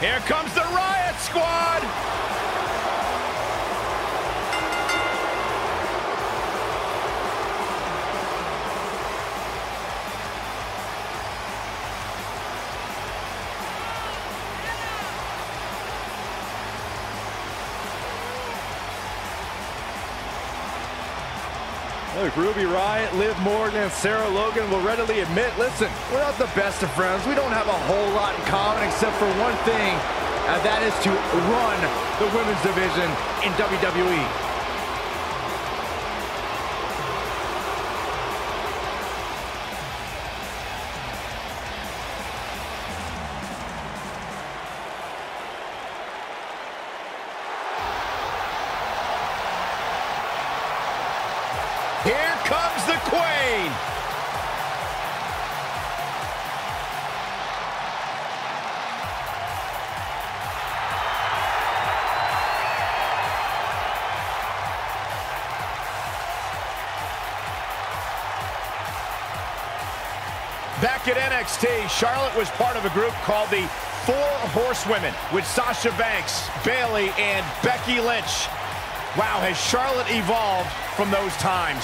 Here comes the Riott Squad! Look, Ruby Riott, Liv Morgan, and Sarah Logan will readily admit, listen, we're not the best of friends. We don't have a whole lot in common except for one thing, and that is to run the women's division in WWE. Here comes the Queen! Back at NXT, Charlotte was part of a group called the Four Horsewomen with Sasha Banks, Bailey, and Becky Lynch. Wow, has Charlotte evolved from those times?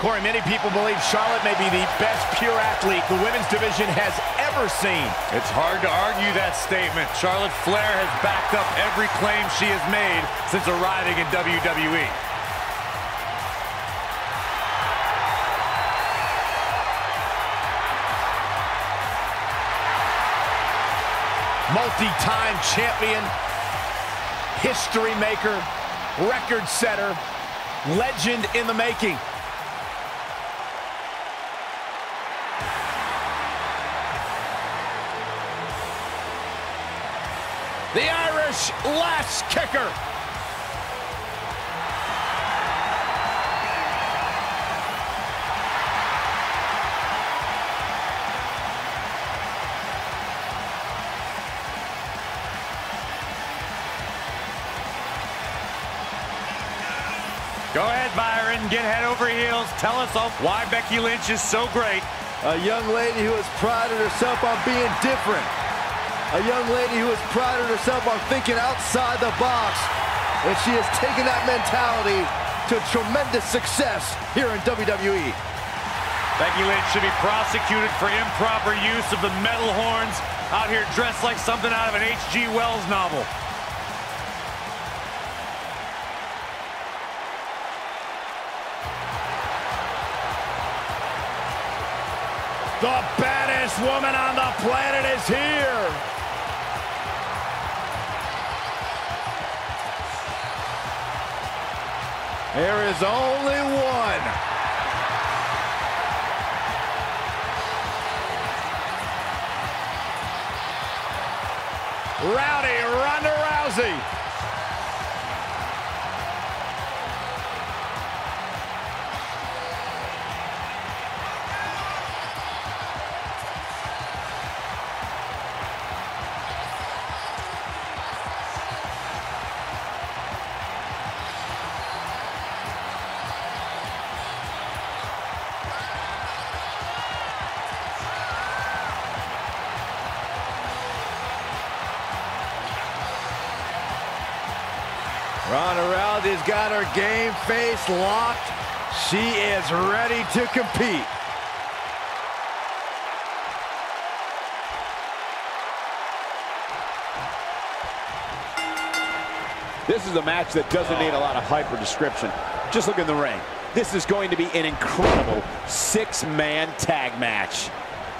Corey, many people believe Charlotte may be the best pure athlete the women's division has ever seen. It's hard to argue that statement. Charlotte Flair has backed up every claim she has made since arriving in WWE. Multi-time champion, history maker, record setter, legend in the making. The Irish last kicker. Go ahead, Byron, get head over heels. Tell us why Becky Lynch is so great. A young lady who has prided herself on being different. A young lady who has prided herself on thinking outside the box. And she has taken that mentality to tremendous success here in WWE. Becky Lynch should be prosecuted for improper use of the metal horns, out here dressed like something out of an H.G. Wells novel. The baddest woman on the planet is here. There is only one. Rowdy Ronda Rousey. Ronda Rousey's got her game face locked. She is ready to compete. This is a match that doesn't need a lot of hype or description. Just look in the ring. This is going to be an incredible six-man tag match.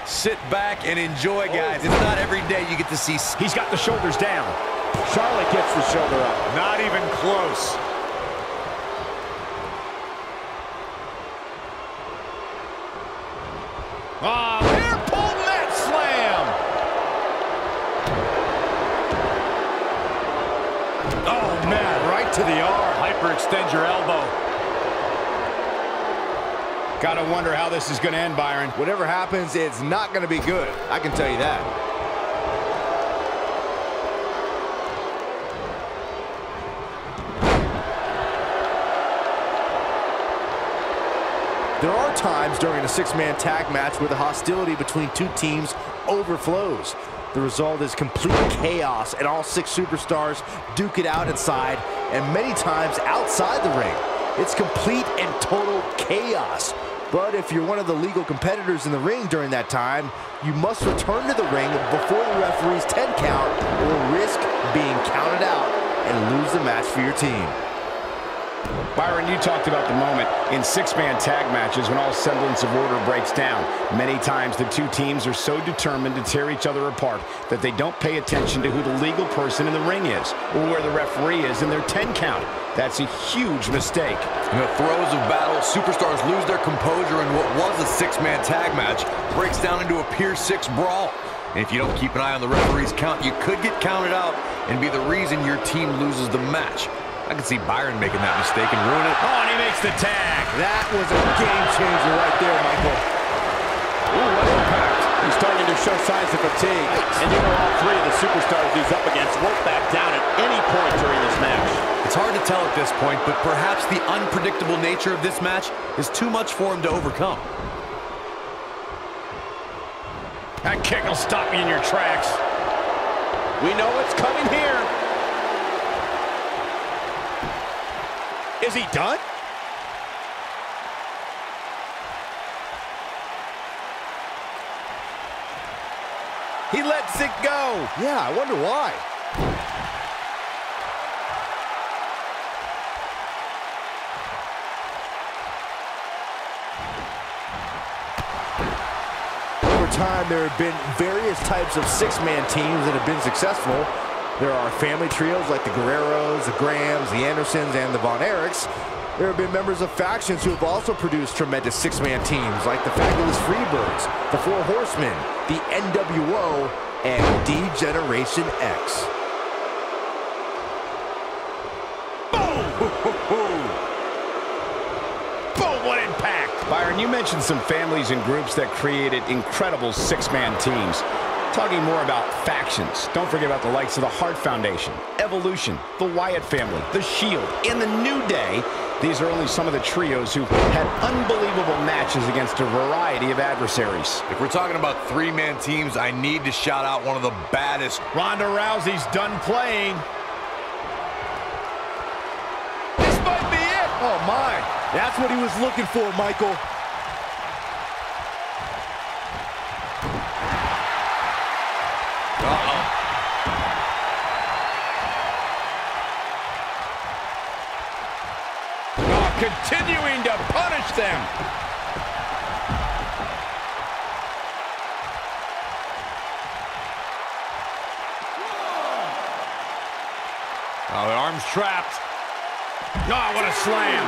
Sit back and enjoy, guys. It's not every day you get to see. He's got the shoulders down. Charlotte gets the shoulder up. Not even close. Ah, hair pull net slam. Oh, man, right to the arm. Hyperextend your elbow. Gotta wonder how this is gonna end, Byron. Whatever happens, it's not gonna be good. I can tell you that. There are times during a six-man tag match where the hostility between two teams overflows. The result is complete chaos, and all six superstars duke it out inside and many times outside the ring. It's complete and total chaos. But if you're one of the legal competitors in the ring during that time, you must return to the ring before the referee's 10 count or risk being counted out and lose the match for your team. Byron, you talked about the moment in six-man tag matches when all semblance of order breaks down. Many times the two teams are so determined to tear each other apart that they don't pay attention to who the legal person in the ring is or where the referee is in their 10 count. That's a huge mistake. In the throes of battle, superstars lose their composure and what was a six-man tag match breaks down into a Pier 6 brawl. And if you don't keep an eye on the referee's count, you could get counted out and be the reason your team loses the match. I can see Byron making that mistake and ruin it. Oh, and he makes the tag. That was a game changer right there, Michael. Ooh, what impact. He's starting to show signs of fatigue. And you know all three of the superstars he's up against won't back down at any point during this match. It's hard to tell at this point, but perhaps the unpredictable nature of this match is too much for him to overcome. That kick will stop you in your tracks. We know it's coming here. Is he done? He lets it go. Yeah, I wonder why. Over time, there have been various types of six-man teams that have been successful. There are family trios like the Guerreros, the Grams, the Andersons, and the Von Erichs. There have been members of factions who have also produced tremendous six-man teams like the fabulous Freebirds, the Four Horsemen, the NWO, and D-Generation X. Boom! Boom, what impact! Byron, you mentioned some families and groups that created incredible six-man teams. Talking more about factions, don't forget about the likes of the Hart Foundation, Evolution, the Wyatt family, the Shield, and the New Day. These are only some of the trios who had unbelievable matches against a variety of adversaries. If we're talking about three-man teams, I need to shout out one of the baddest. Ronda Rousey's done playing. This might be it. Oh, my. That's what he was looking for, Michael. Continuing to punish them. Whoa. Oh, the arm's trapped. Oh, what a slam.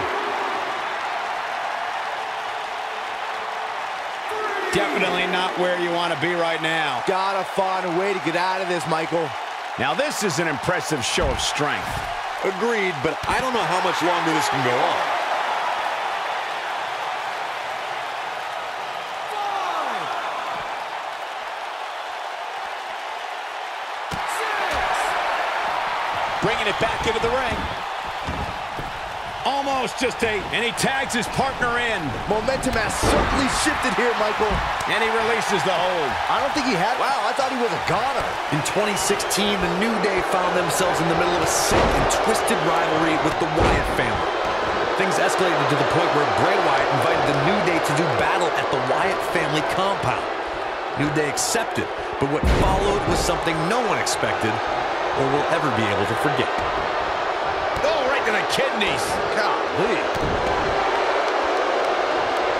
Definitely not where you want to be right now. Gotta find a way to get out of this, Michael. Now, this is an impressive show of strength. Agreed, but I don't know how much longer this can go on. Bringing it back into the ring. Almost just a, and he tags his partner in. Momentum has certainly shifted here, Michael. And he releases the hold. I don't think he had, wow, I thought he was a goner. In 2016, the New Day found themselves in the middle of a sick and twisted rivalry with the Wyatt family. Things escalated to the point where Bray Wyatt invited the New Day to do battle at the Wyatt family compound. New Day accepted, but what followed was something no one expected, or we'll ever be able to forget. Oh, right to the kidneys. Golly.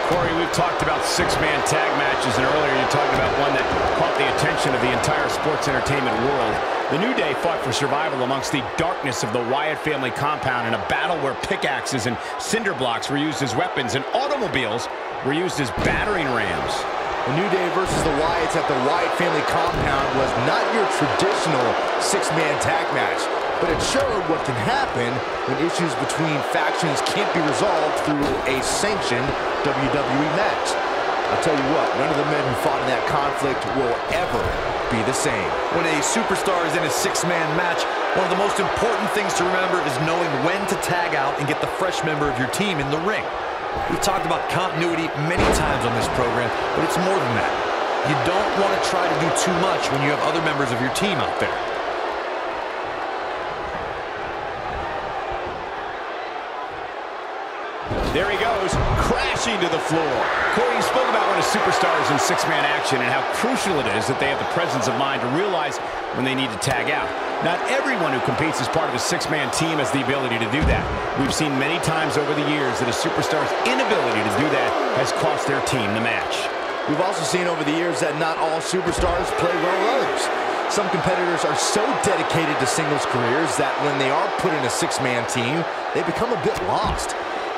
Corey, we've talked about six-man tag matches, and earlier you talked about one that caught the attention of the entire sports entertainment world. The New Day fought for survival amongst the darkness of the Wyatt family compound in a battle where pickaxes and cinder blocks were used as weapons and automobiles were used as battering rams. The New Day versus the Wyatts at the Wyatt family compound was not your traditional six-man tag match, but it showed what can happen when issues between factions can't be resolved through a sanctioned WWE match. I'll tell you what, none of the men who fought in that conflict will ever be the same. When a superstar is in a six-man match, one of the most important things to remember is knowing when to tag out and get the fresh member of your team in the ring. We've talked about continuity many times on this program, but it's more than that. You don't want to try to do too much when you have other members of your team out there. There he goes, crashing to the floor. Corey, you spoke about when a superstar is in six-man action and how crucial it is that they have the presence of mind to realize when they need to tag out. Not everyone who competes as part of a six-man team has the ability to do that. We've seen many times over the years that a superstar's inability to do that has cost their team the match. We've also seen over the years that not all superstars play well with others. Some competitors are so dedicated to singles careers that when they are put in a six-man team, they become a bit lost.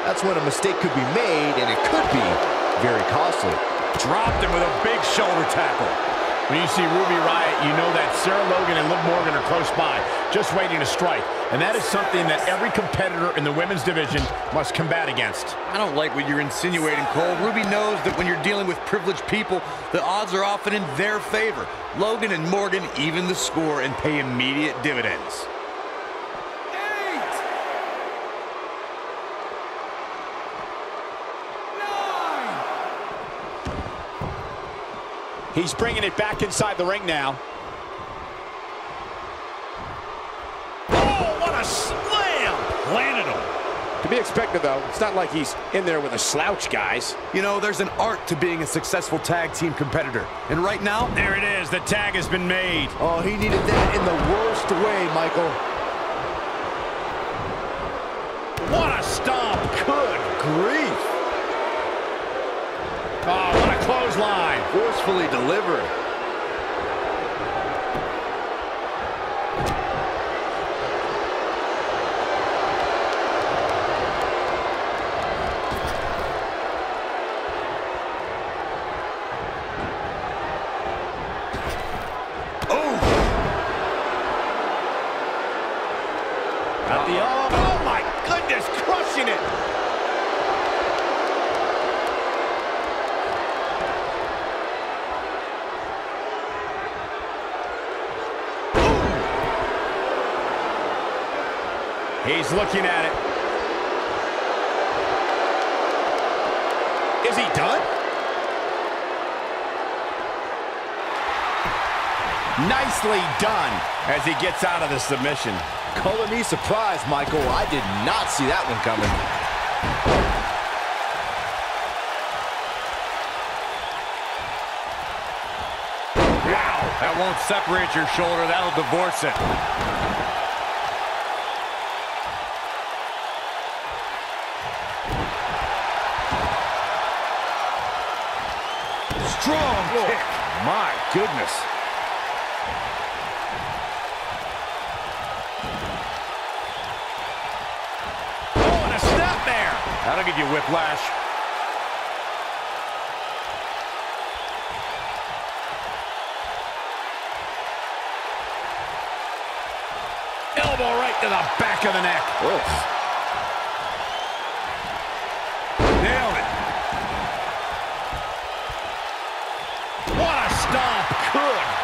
That's when a mistake could be made, and it could be very costly. Dropped him with a big shoulder tackle. When you see Ruby Riott, you know that Sarah Logan and Liv Morgan are close by, just waiting to strike. And that is something that every competitor in the women's division must combat against. I don't like what you're insinuating, Cole. Ruby knows that when you're dealing with privileged people, the odds are often in their favor. Logan and Morgan even the score and pay immediate dividends. He's bringing it back inside the ring now. Oh, what a slam! Planted him. To be expected, though. It's not like he's in there with a slouch, guys. You know, there's an art to being a successful tag team competitor. And right now, there it is. The tag has been made. Oh, he needed that in the worst way, Michael. What a stomp. Good grief. Oh, what a clothesline. Forcefully delivered. He's looking at it. Is he done? Nicely done as he gets out of the submission. Calling me surprised, Michael. I did not see that one coming. Wow, that won't separate your shoulder. That'll divorce it. Strong kick. My goodness. Oh, and a snap there. That'll give you whiplash. Elbow right to the back of the neck. Oof.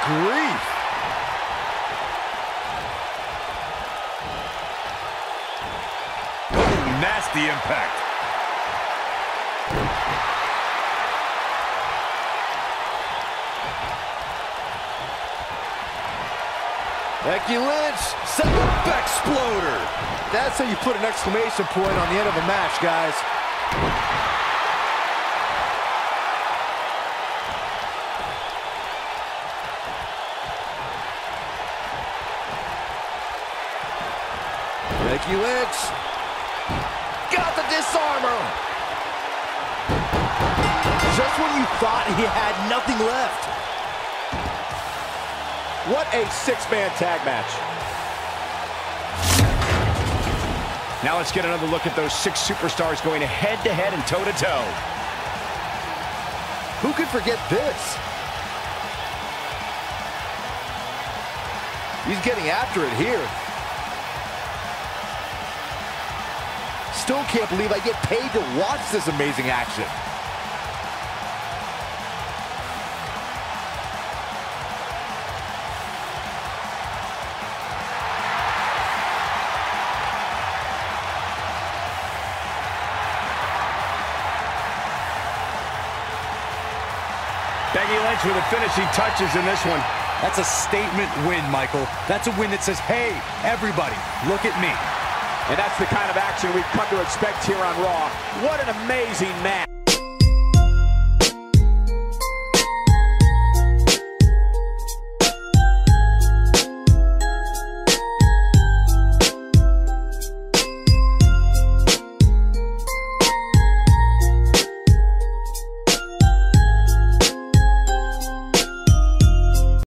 Grief. Ooh, nasty impact. Becky Lynch set the backsploder. That's how you put an exclamation point on the end of a match, guys. Becky Lynch got the disarmer. Just when you thought he had nothing left. What a six-man tag match. Now let's get another look at those six superstars going head-to-head and toe-to-toe. Who could forget this? He's getting after it here. Still can't believe I get paid to watch this amazing action. Becky Lynch with the finishing touches in this one. That's a statement win, Michael. That's a win that says, hey, everybody, look at me. And that's the kind of action we've come to expect here on Raw. What an amazing match.